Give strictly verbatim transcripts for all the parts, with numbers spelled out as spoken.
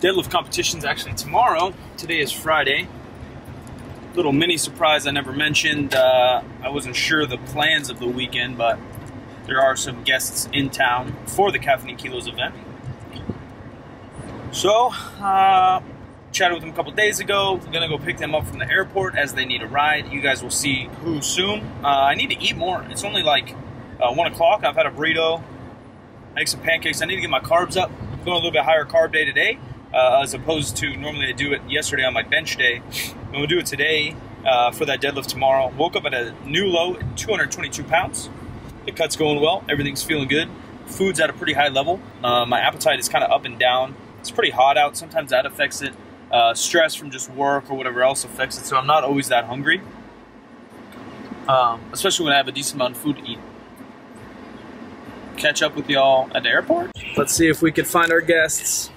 Deadlift competition's actually tomorrow. Today is Friday. Little mini surprise I never mentioned. Uh, I wasn't sure the plans of the weekend, but there are some guests in town for the Caffeine Kilos event. So, uh, chatted with them a couple days ago. We're gonna go pick them up from the airport as they need a ride. You guys will see who soon. Uh, I need to eat more. It's only like uh, one o'clock. I've had a burrito, make some pancakes. I need to get my carbs up. I'm going a little bit higher carb day today, uh, as opposed to normally I do it yesterday on my bench day. I'm gonna do it today uh, for that deadlift tomorrow. Woke up at a new low at two hundred twenty-two pounds. The cut's going well. Everything's feeling good. Food's at a pretty high level. Uh, my appetite is kind of up and down. It's pretty hot out. Sometimes that affects it. Uh, stress from just work or whatever else affects it, so I'm not always that hungry, um, especially when I have a decent amount of food to eat. Catch up with y'all at the airport. Let's see if we could find our guests.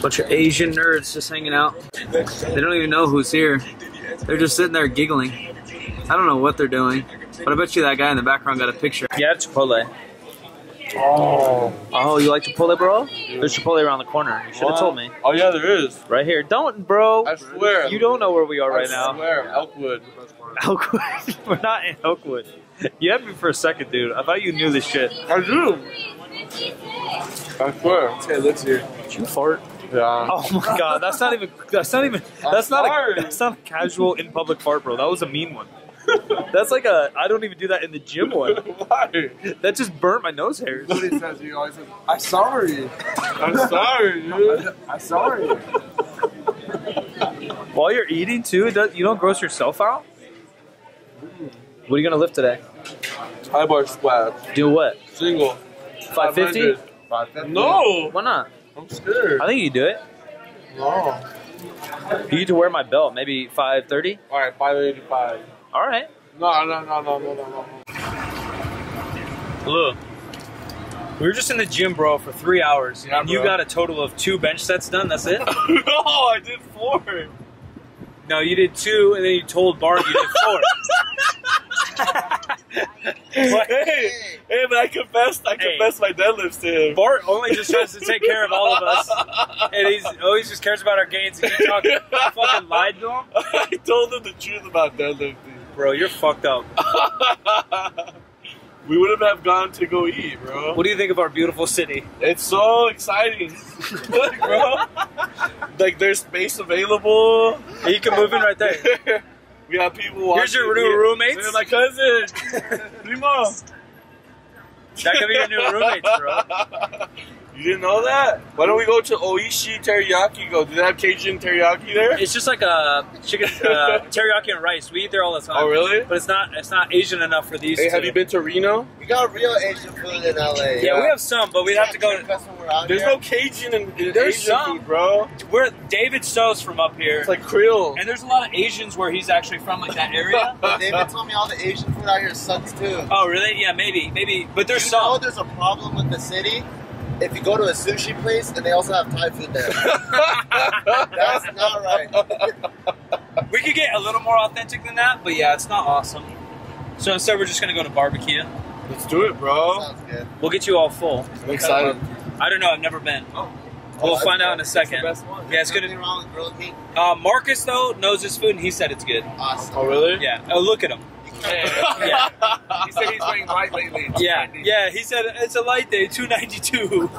Bunch of Asian nerds just hanging out. They don't even know who's here. They're just sitting there giggling. I don't know what they're doing, but I bet you that guy in the background got a picture. Yeah, Chipotle. Oh. Oh, you like Chipotle, bro? Yeah. There's Chipotle around the corner. You should have told me. Oh, yeah, there is. Right here. Don't, bro. I swear. You don't know where we are right now. I swear. Elkwood. Elkwood? We're not in Elkwood. You had me for a second, dude. I thought you knew this shit. I do. I swear. Hey, let's hear. Did you fart? Yeah. Oh my god. That's not even, that's not even, that's not a, that's not a casual in public fart, bro. That was a mean one. That's like a, I don't even do that in the gym one. Why? That just burnt my nose hairs. That's what he says. He always says, I'm sorry. I'm sorry, dude. I'm sorry. While you're eating, too, you don't gross yourself out? What are you going to lift today? High bar squat. Do what? Single. five fifty? five fifty. No. Why not? I'm scared. I think you can do it. No. You need to wear my belt. Maybe five thirty? All right, five eighty-five. All right. No, no, no, no, no, no, no. Look, we were just in the gym, bro, for three hours, yeah, and bro. You got a total of two bench sets done. That's it? No, I did four. No, you did two, and then you told Barb you did four. Like, hey, hey, but I confessed, I confessed hey. my deadlifts to him. Bart only just tries to take care of all of us, and he's always just cares about our gains. And you talk, I fucking lied to him. I told him the truth about deadlifting. Bro, you're fucked up. We wouldn't have gone to go eat, bro. What do you think of our beautiful city? It's so exciting. Like, bro. Like, there's space available. Hey, you can move in right there. We have people watching. Here's your new roommates. They're my cousins. Primo. That could be your new roommates, bro. You didn't know that? Why don't we go to Oishi Teriyaki? Go. Do they have Cajun teriyaki there? It's just like a chicken uh, teriyaki and rice. We eat there all the time. Oh, really? But it's not it's not Asian enough for these. Hey, two. Have you been to Reno? We got real Asian food in L A. Yeah, yeah. We have some, but we'd have to go. To, there's here. No Cajun in, in there's Asian some, food, bro. Where David So's from up here. It's like Creole. And there's a lot of Asians where he's actually from, like that area. David told me all the Asian food out here sucks too. Oh, really? Yeah, maybe, maybe. But there's you some. Know there's a problem with the city. If you go to a sushi place and they also have Thai food there. That's not right. We could get a little more authentic than that, but yeah, it's not awesome. So instead we're just gonna go to barbecue. Let's do it, bro. Sounds good. We'll get you all full. I'm excited. I don't know, I've never been. Oh. We'll oh, find out in a second. That's the best one. Yeah, it's gonna be wrong with grilled meat. Uh, Marcus though knows his food and he said it's good. Awesome. Oh really? Yeah. Oh look at him. Yeah. He said he's wearing light lately. Yeah, yeah. He said it's a light day. Two ninety two.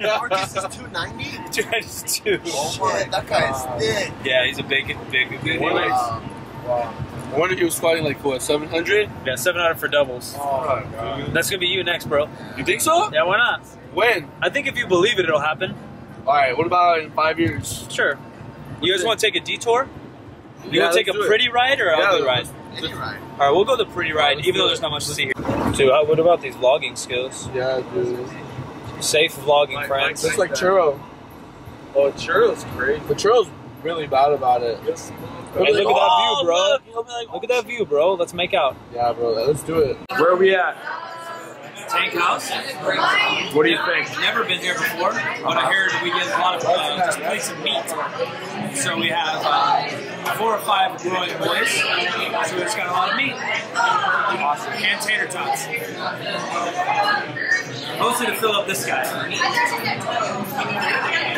Marcus is two ninety. Two ninety two. Oh my, that guy uh, is thick. Yeah, he's a big, big, big. Wow. Nice. Wow. I wonder if he was squatting like what, seven hundred? Yeah, seven hundred for doubles. Oh my god. That's gonna be you next, bro. You think so? Yeah, why not? When? I think if you believe it, it'll happen. All right. What about in five years? Sure. What's you guys it? Want to take a detour? You yeah, want to take a pretty it. Ride or yeah, a ugly ride? Any ride. All right, we'll go the pretty ride, even though there's not much to see here. Dude, what about these vlogging skills? Yeah, dude. Safe vlogging, like, friends. It's like, like churro. Oh, churro's great. But churro's really bad about it. Yes. Hey, look oh, at that view, bro. Look, like, look at that view, bro. Let's make out. Yeah, bro. Let's do it. Where are we at? Tank House. What do you think? I've never been here before, but uh-huh. I heard we get a lot of uh, just plates of meat. So we have uh, four or five growing boys, so it's got a lot of meat. Awesome. And tater tots. Mostly to fill up this guy.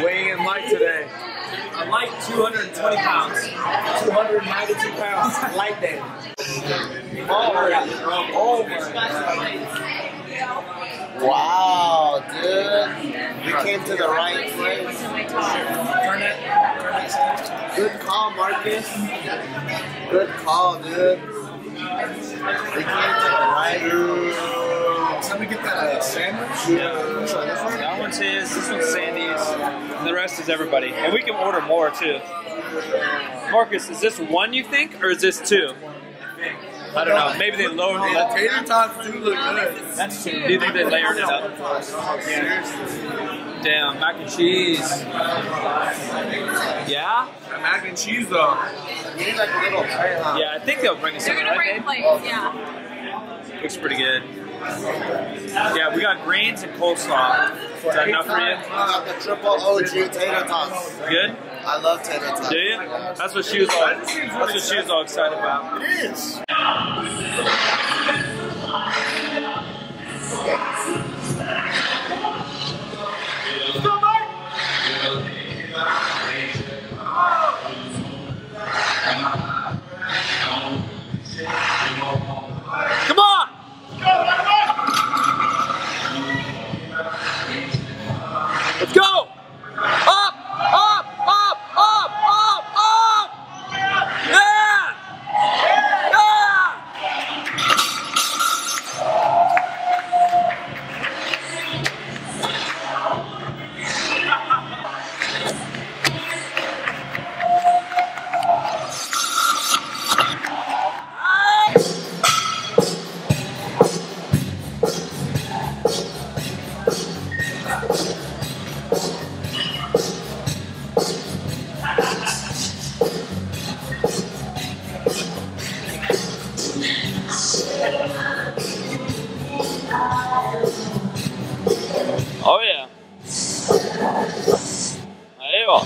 Weighing in light today. like two hundred twenty pounds. two hundred ninety-two pounds. Like that. Over. Over. Wow, dude. We came to the right place. Turn it. Good call, Marcus. Good call, dude. We came to the right room. Let me get that uh, sandwich. Yeah. That one's his, this one's Sandy's, and the rest is everybody. And we can order more too. Marcus, is this one you think, or is this two? I don't know. Maybe they lowered it up. Tater tots do look good. That's two. Do you think they layered it up? Yeah. Damn, mac and cheese. Yeah? The mac and cheese though. You need like a little tray, huh? Yeah, I think they'll bring us something, right? Yeah. Looks pretty good. Yeah, we got greens and coleslaw. Is that enough for you? I got the triple O G tater tots. Good? I love tater tots. Do you? That's what she was all, that's what she was all excited about. It is. Come on! Go! Up! Up! Up! Up! Up! Up! Yeah! Yeah! Yeah! Ah! Oh yeah. Ahí va.